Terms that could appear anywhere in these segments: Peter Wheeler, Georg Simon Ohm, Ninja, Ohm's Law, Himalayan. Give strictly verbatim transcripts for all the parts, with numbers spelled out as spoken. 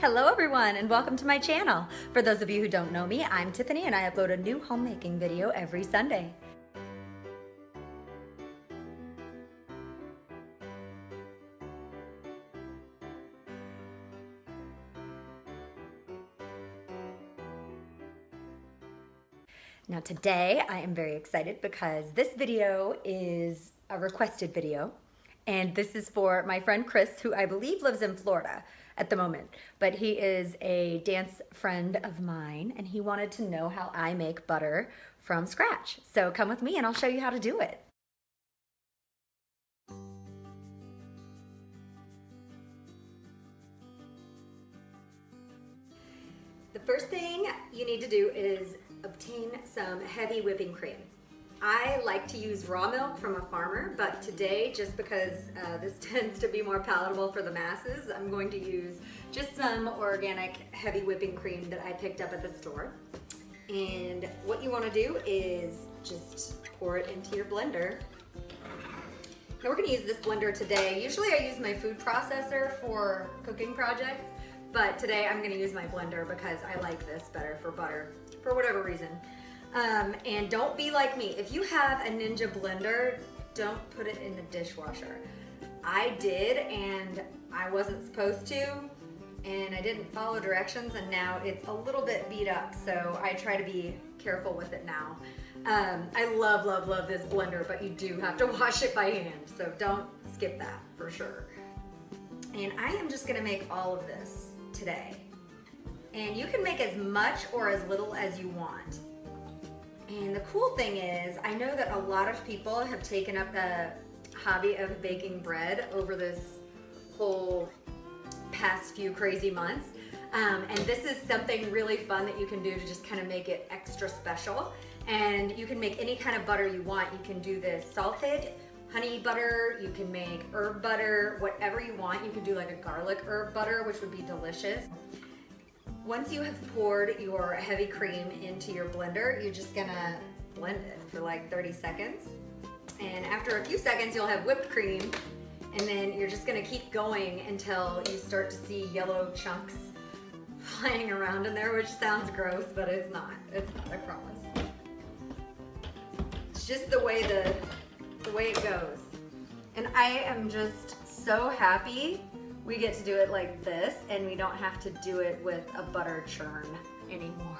Hello everyone and welcome to my channel. For those of you who don't know me, I'm Tiffany and I upload a new homemaking video every Sunday. Now today I am very excited because this video is a requested video, and this is for my friend Chris, who I believe lives in Florida at the moment, but he is a dance friend of mine and he wanted to know how I make butter from scratch. So come with me and I'll show you how to do it. The first thing you need to do is obtain some heavy whipping cream. I like to use raw milk from a farmer, but today, just because uh, this tends to be more palatable for the masses, I'm going to use just some organic heavy whipping cream that I picked up at the store. And what you want to do is just pour it into your blender. Now we're going to use this blender today. Usually I use my food processor for cooking projects, but today I'm going to use my blender because I like this better for butter, for whatever reason. Um, and don't be like me. If you have a Ninja blender, don't put it in the dishwasher. I did, and I wasn't supposed to, and I didn't follow directions, and now it's a little bit beat up, so I try to be careful with it now. Um, I love, love, love this blender, but you do have to wash it by hand, so don't skip that for sure. And I am just gonna make all of this today. And you can make as much or as little as you want. And the cool thing is, I know that a lot of people have taken up the hobby of baking bread over this whole past few crazy months. Um, and this is something really fun that you can do to just kind of make it extra special. And you can make any kind of butter you want. You can do this salted honey butter, you can make herb butter, whatever you want. You can do like a garlic herb butter, which would be delicious. Once you have poured your heavy cream into your blender, you're just gonna blend it for like thirty seconds. And after a few seconds, you'll have whipped cream. And then you're just gonna keep going until you start to see yellow chunks flying around in there, which sounds gross, but it's not. It's not, I promise. It's just the way, the, the way it goes. And I am just so happy we get to do it like this, and we don't have to do it with a butter churn anymore.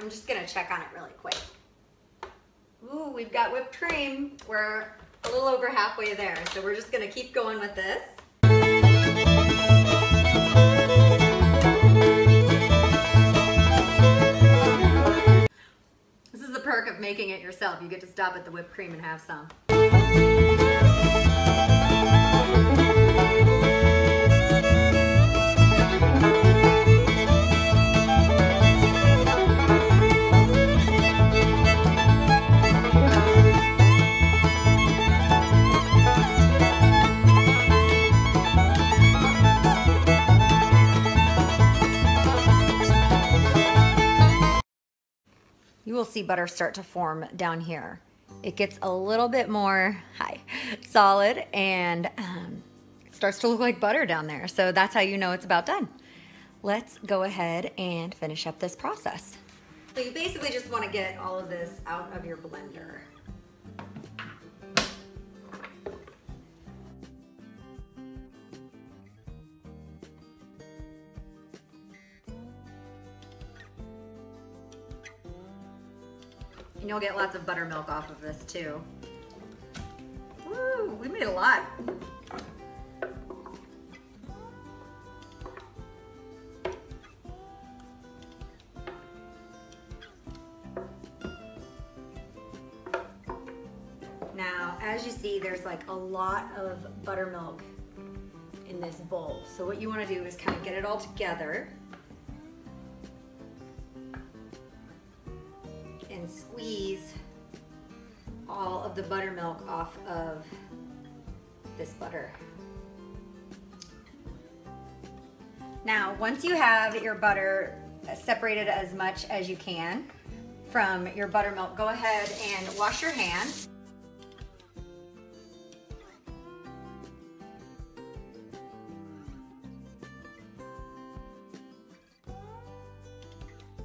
I'm just gonna check on it really quick. Ooh, we've got whipped cream. We're a little over halfway there, so we're just gonna keep going with this. Of making it yourself. You get to stop at the whipped cream and have some. You will see butter start to form down here. It gets a little bit more high, solid, and um, it starts to look like butter down there. So that's how you know it's about done. Let's go ahead and finish up this process. So you basically just want to get all of this out of your blender. And you'll get lots of buttermilk off of this too. Woo, we made a lot. Now, as you see, there's like a lot of buttermilk in this bowl. So what you want to do is kind of get it all together and squeeze all of the buttermilk off of this butter. Now, once you have your butter separated as much as you can from your buttermilk, go ahead and wash your hands.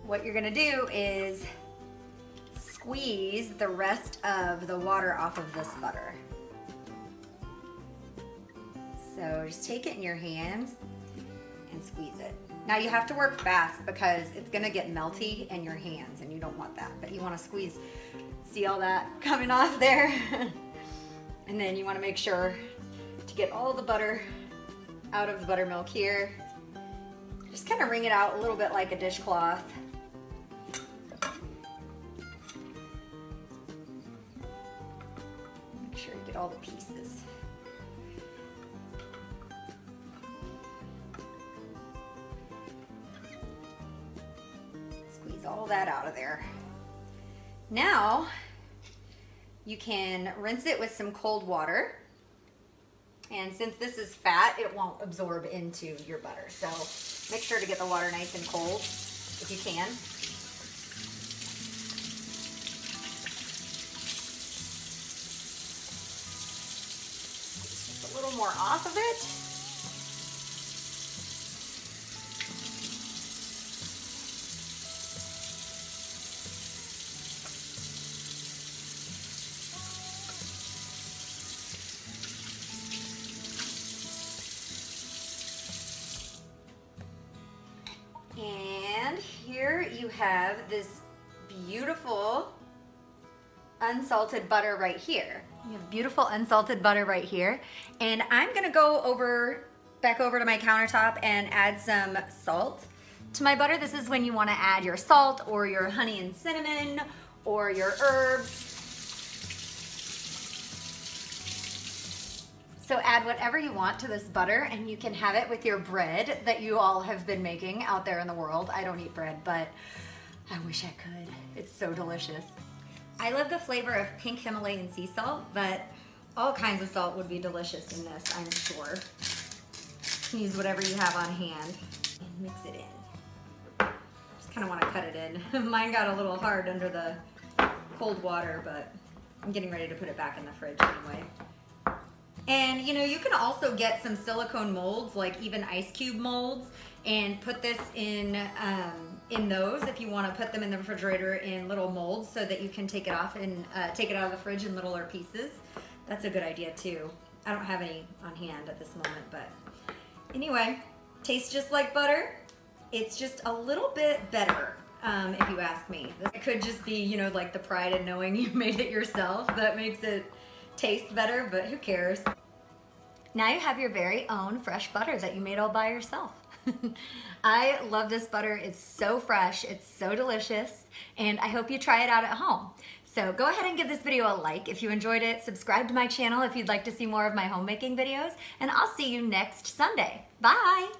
What you're gonna do is squeeze the rest of the water off of this butter. So just take it in your hands and squeeze it. Now you have to work fast because it's gonna get melty in your hands and you don't want that, but you wanna squeeze. See all that coming off there? And then you wanna make sure to get all the butter out of the buttermilk here. Just kinda wring it out a little bit like a dishcloth. Make sure you get all the pieces. Squeeze all that out of there. Now, you can rinse it with some cold water. And since this is fat, it won't absorb into your butter. So make sure to get the water nice and cold if you can. Just a little more off of it. And here you have this beautiful unsalted butter right here. You have beautiful unsalted butter right here. And I'm gonna go over, back over to my countertop and add some salt to my butter. This is when you wanna add your salt or your honey and cinnamon or your herbs. So add whatever you want to this butter, and you can have it with your bread that you all have been making out there in the world. I don't eat bread, but I wish I could. It's so delicious. I love the flavor of pink Himalayan sea salt, but all kinds of salt would be delicious in this, I'm sure. You can use whatever you have on hand and mix it in. Just kind of want to cut it in. Mine got a little hard under the cold water, but I'm getting ready to put it back in the fridge anyway. And you know, you can also get some silicone molds, like even ice cube molds, and put this in um, in those if you want to put them in the refrigerator in little molds so that you can take it off and uh, take it out of the fridge in littler pieces. That's a good idea too. I don't have any on hand at this moment, but anyway, tastes just like butter. It's just a little bit better. Um, if you ask me. It could just be, you know, like the pride in knowing you made it yourself that makes it taste better, but who cares? Now you have your very own fresh butter that you made all by yourself. I love this butter. It's so fresh, it's so delicious, and I hope you try it out at home. So go ahead and give this video a like if you enjoyed it. Subscribe to my channel if you'd like to see more of my homemaking videos, and I'll see you next Sunday. Bye!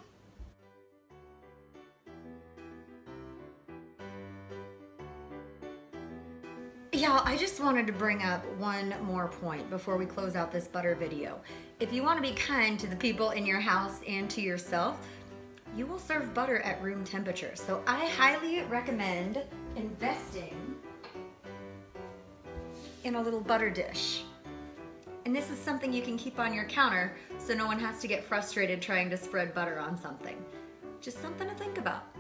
Y'all, I just wanted to bring up one more point before we close out this butter video. If you want to be kind to the people in your house and to yourself, you will serve butter at room temperature. So I highly recommend investing in a little butter dish. And this is something you can keep on your counter so no one has to get frustrated trying to spread butter on something. Just something to think about.